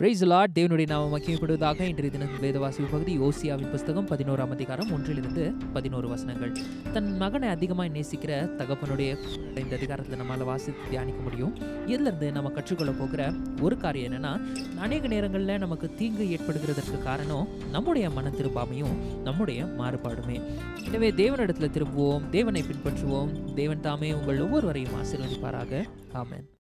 Praise the Lord. தேவனுடைய நாமம் மகிமைப்படுவதாக. இன்றைய தினத்தின் வேத வாசிப்பு பகுதி ஓசியாவின் புத்தகம் 11ஆம் அதிகாரம் 1-11 வசனங்கள். தன் மகனை அதிகமாக நேசிக்கிற தகப்பனுடைய இந்த அதிகாரத்தில் நம்மளால் வாசித்து தியானிக்க முடியும். இதிலிருந்து நம்ம கற்றுக்கொள்ள போகிற ஒரு காரியம் என்னென்னா, அநேக நேரங்களில் நமக்கு தீங்கு ஏற்படுகிறதற்கு காரணம் நம்முடைய மன திரும்பாமையும் நம்முடைய மாறுபாடுமே. எனவே தேவனிடத்தில் திரும்புவோம், தேவனை பின்பற்றுவோம். தேவன் தாமே உங்கள் ஒவ்வொருவரையும் ஆசீர்வதிப்பாராக. ஆமென்.